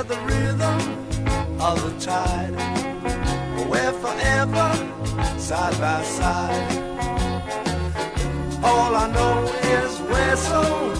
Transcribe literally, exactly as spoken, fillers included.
share the rhythm of the tide. We're forever side by side. All I know is we're so